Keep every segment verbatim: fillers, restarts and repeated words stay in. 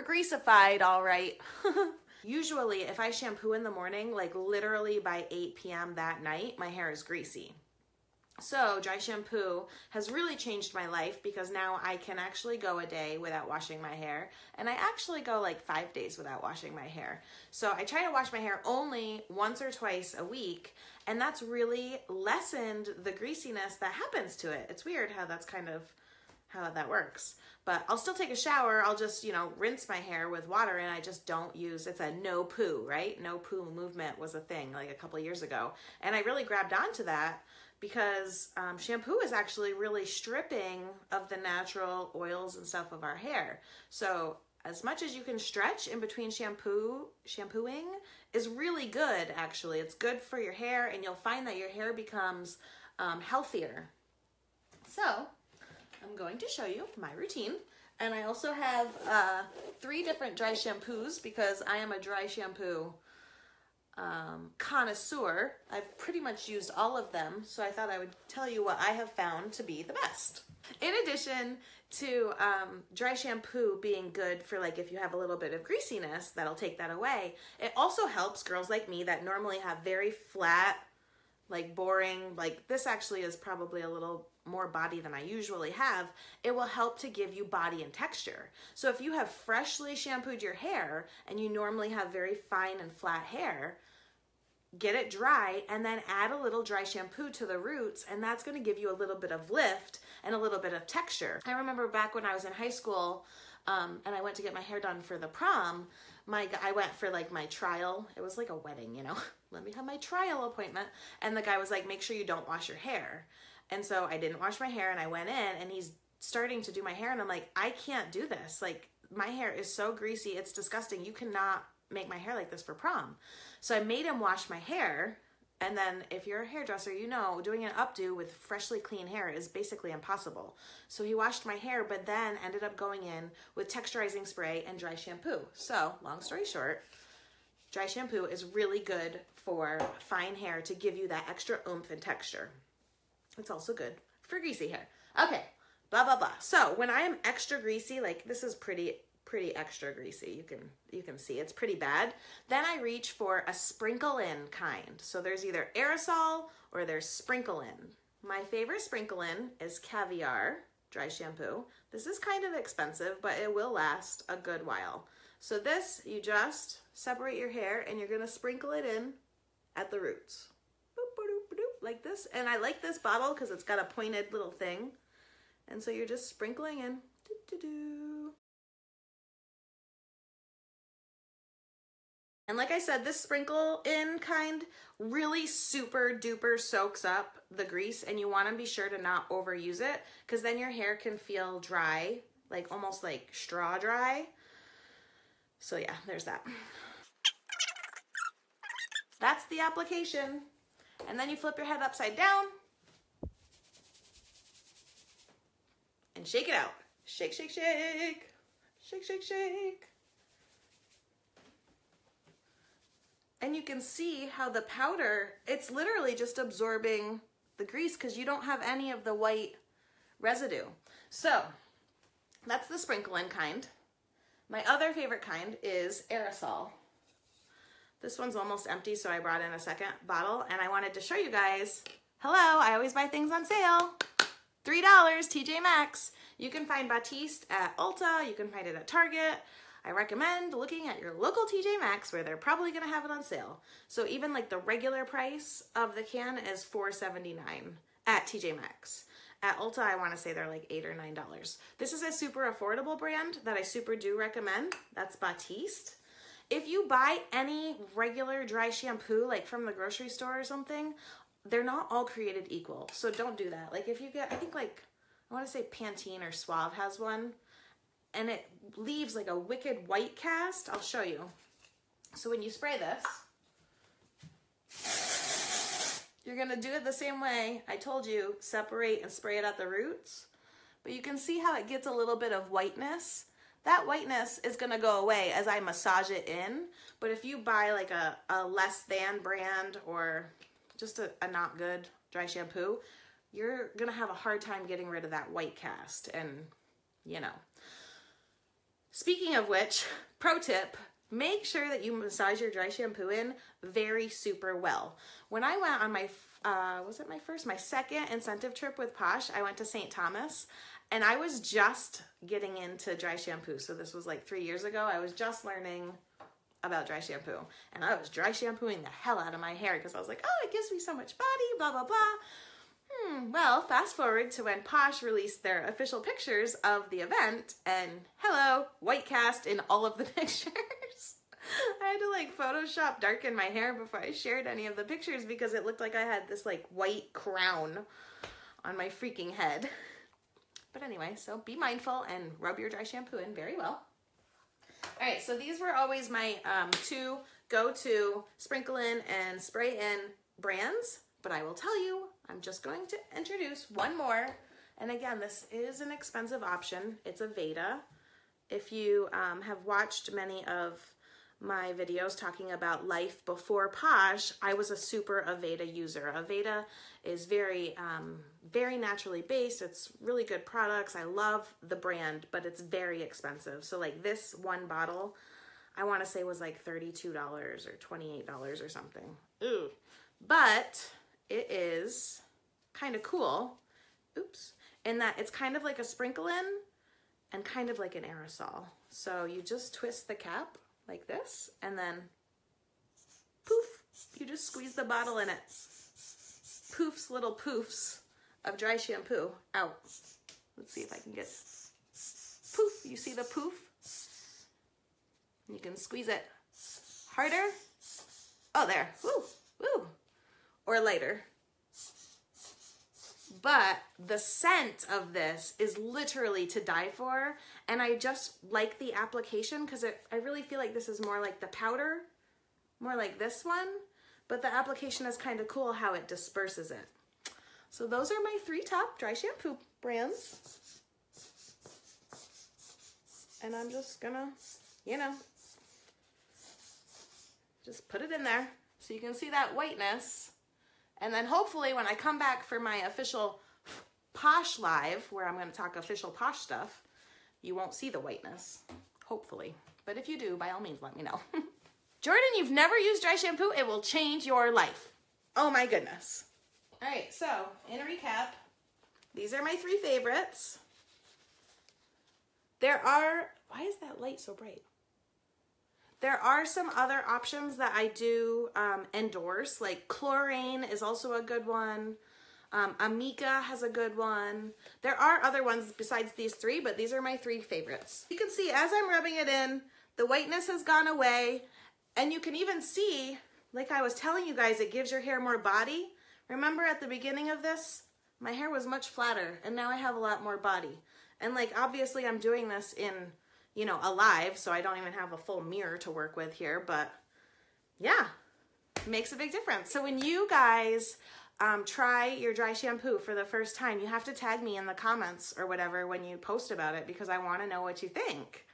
We're greasified, all right. Usually if I shampoo in the morning, like literally by eight p m that night, my hair is greasy. So dry shampoo has really changed my life because now I can actually go a day without washing my hair, and I actually go like five days without washing my hair. So I try to wash my hair only once or twice a week, and that's really lessened the greasiness that happens to it. It's weird how that's kind of how that works. But I'll still take a shower. I'll just, you know, rinse my hair with water, and I just don't use, it's a no poo, right? No poo movement was a thing like a couple of years ago. And I really grabbed onto that because um, shampoo is actually really stripping of the natural oils and stuff of our hair. So as much as you can stretch in between shampoo, shampooing is really good, actually. It's good for your hair, and you'll find that your hair becomes um, healthier. So I'm going to show you my routine. And I also have uh, three different dry shampoos because I am a dry shampoo um, connoisseur. I've pretty much used all of them, so I thought I would tell you what I have found to be the best. In addition to um, dry shampoo being good for, like, if you have a little bit of greasiness, that'll take that away. It also helps girls like me that normally have very flat, like boring, like this actually is probably a little more body than I usually have. It will help to give you body and texture. So if you have freshly shampooed your hair and you normally have very fine and flat hair, get it dry and then add a little dry shampoo to the roots, and that's going to give you a little bit of lift and a little bit of texture. I remember back when I was in high school, Um, and I went to get my hair done for the prom. My I went for like my trial. It was like a wedding, you know. Let me have my trial appointment. And the guy was like, make sure you don't wash your hair. And so I didn't wash my hair, and I went in, and he's starting to do my hair, and I'm like, I can't do this. Like, my hair is so greasy. It's disgusting. You cannot make my hair like this for prom. So I made him wash my hair. And then if you're a hairdresser, you know, doing an updo with freshly clean hair is basically impossible. So he washed my hair, but then ended up going in with texturizing spray and dry shampoo. So long story short, dry shampoo is really good for fine hair to give you that extra oomph and texture. It's also good for greasy hair. Okay, blah, blah, blah. So when I am extra greasy, like this is pretty pretty extra greasy. You can you can see it's pretty bad. Then I reach for a sprinkle in kind. So there's either aerosol or there's sprinkle in. My favorite sprinkle in is Caviar dry shampoo. This is kind of expensive, but it will last a good while. So this, you just separate your hair and you're going to sprinkle it in at the roots. Boop, boop, boop, like this. And I like this bottle because it's got a pointed little thing. And so you're just sprinkling in. Doo, doo, doo. And like I said, this sprinkle in kind really super duper soaks up the grease, and you want to be sure to not overuse it because then your hair can feel dry, like almost like straw dry. So yeah, there's that. That's the application. And then you flip your head upside down and shake it out. Shake, shake, shake. Shake, shake, shake. And you can see how the powder, it's literally just absorbing the grease because you don't have any of the white residue. So that's the sprinkle in kind. My other favorite kind is aerosol. This one's almost empty, so I brought in a second bottle, and I wanted to show you guys. Hello, I always buy things on sale. three dollars, T J Maxx. You can find Batiste at Ulta. You can find it at Target. I recommend looking at your local T J Maxx where they're probably going to have it on sale. So even like the regular price of the can is four seventy-nine at T J Maxx. At Ulta, I want to say they're like eight or nine dollars. This is a super affordable brand that I super do recommend. That's Batiste. If you buy any regular dry shampoo, like from the grocery store or something, they're not all created equal. So don't do that. Like if you get, I think like, I want to say Pantene or Suave has one. And it leaves like a wicked white cast. I'll show you. So when you spray this, you're going to do it the same way I told you, separate and spray it at the roots. But you can see how it gets a little bit of whiteness. That whiteness is going to go away as I massage it in. But if you buy like a, a less than brand or just a, a not good dry shampoo, you're going to have a hard time getting rid of that white cast. And, you know, Speaking of which, pro tip, make sure that you massage your dry shampoo in very super well. When I went on my, uh, was it my first, my second incentive trip with Posh, I went to Saint Thomas and I was just getting into dry shampoo. So this was like three years ago. I was just learning about dry shampoo and I was dry shampooing the hell out of my hair because I was like, oh, it gives me so much body, blah, blah, blah. Hmm, well, fast forward to when Posh released their official pictures of the event and hello, white cast in all of the pictures. I had to like Photoshop darken my hair before I shared any of the pictures because it looked like I had this like white crown on my freaking head. But anyway, so be mindful and rub your dry shampoo in very well. All right, so these were always my um, two go-to sprinkle in and spray in brands, but I will tell you, I'm just going to introduce one more. And again, this is an expensive option. It's Aveda. If you um, have watched many of my videos talking about life before Posh, I was a super Aveda user. Aveda is very, um, very naturally based. It's really good products. I love the brand, but it's very expensive. So like this one bottle, I want to say was like thirty-two dollars or twenty-eight dollars or something. Ooh. But it is kind of cool. Oops. In that it's kind of like a sprinkle in and kind of like an aerosol. So you just twist the cap like this, and then poof, you just squeeze the bottle and it poofs little poofs of dry shampoo out. Let's see if I can get poof. You see the poof? You can squeeze it harder. Oh, there. Woo, woo. Or lighter. But the scent of this is literally to die for, and I just like the application because I really feel like this is more like the powder, more like this one, but the application is kind of cool how it disperses it. So those are my three top dry shampoo brands. And I'm just gonna, you know, just put it in there so you can see that whiteness. And then hopefully when I come back for my official Posh live, where I'm going to talk official Posh stuff, you won't see the whiteness, hopefully. But if you do, by all means, let me know. Jordan, you've never used dry shampoo. It will change your life. Oh my goodness. All right, so in a recap, these are my three favorites. There are, why is that light so bright? There are some other options that I do um, endorse, like Clorane is also a good one. Um, Amica has a good one. There are other ones besides these three, but these are my three favorites. You can see as I'm rubbing it in, the whiteness has gone away. And you can even see, like I was telling you guys, it gives your hair more body. Remember at the beginning of this, my hair was much flatter and now I have a lot more body. And like, obviously I'm doing this in, you know, alive, so I don't even have a full mirror to work with here, but yeah, it makes a big difference. So when you guys um, try your dry shampoo for the first time, you have to tag me in the comments or whatever when you post about it because I want to know what you think.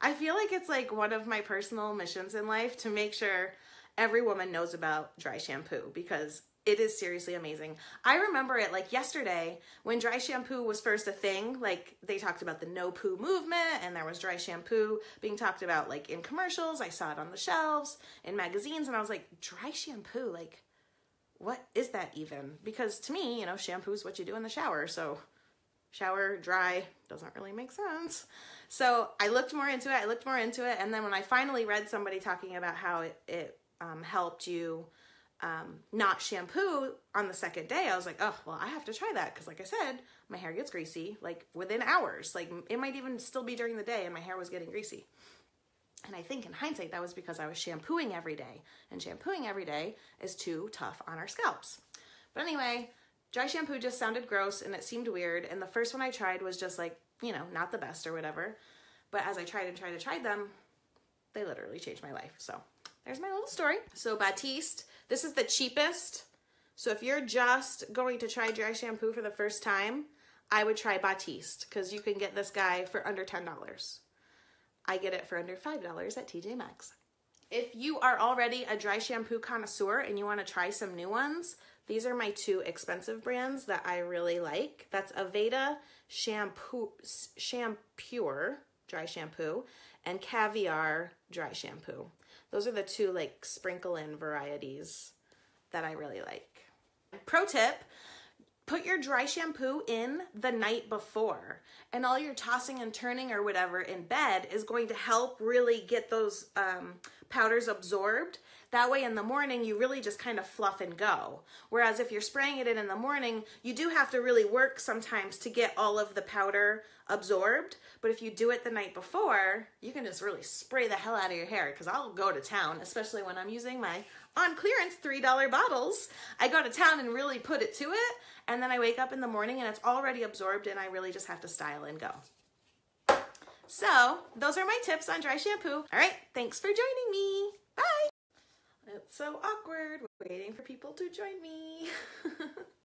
I feel like it's like one of my personal missions in life to make sure every woman knows about dry shampoo because it is seriously amazing. I remember it like yesterday when dry shampoo was first a thing, like they talked about the no poo movement and there was dry shampoo being talked about like in commercials. I saw it on the shelves in magazines and I was like, dry shampoo, like what is that even? Because to me, you know, shampoo is what you do in the shower. So shower, dry, doesn't really make sense. So I looked more into it. I looked more into it. And then when I finally read somebody talking about how it, it um, helped you Um, not shampoo on the second day, I was like, oh, well, I have to try that. Cause like I said, my hair gets greasy, like within hours, like it might even still be during the day and my hair was getting greasy. And I think in hindsight, that was because I was shampooing every day and shampooing every day is too tough on our scalps. But anyway, dry shampoo just sounded gross and it seemed weird. And the first one I tried was just like, you know, not the best or whatever. But as I tried and tried and tried them, they literally changed my life. So there's my little story. So Batiste, this is the cheapest. So if you're just going to try dry shampoo for the first time, I would try Batiste because you can get this guy for under ten dollars. I get it for under five dollars at T J Maxx. If you are already a dry shampoo connoisseur and you want to try some new ones, these are my two expensive brands that I really like. That's Aveda Shampure, dry shampoo, and Caviar dry shampoo. Those are the two like sprinkle in varieties that I really like. Pro tip, put your dry shampoo in the night before, and all your tossing and turning or whatever in bed is going to help really get those um, powders absorbed. That way in the morning, you really just kind of fluff and go. Whereas if you're spraying it in in the morning, you do have to really work sometimes to get all of the powder absorbed. But if you do it the night before, you can just really spray the hell out of your hair, because I'll go to town, especially when I'm using my on clearance three dollar bottles. I go to town and really put it to it. And then I wake up in the morning and it's already absorbed, and I really just have to style and go. So those are my tips on dry shampoo. All right, thanks for joining me. Bye. It's so awkward waiting for people to join me.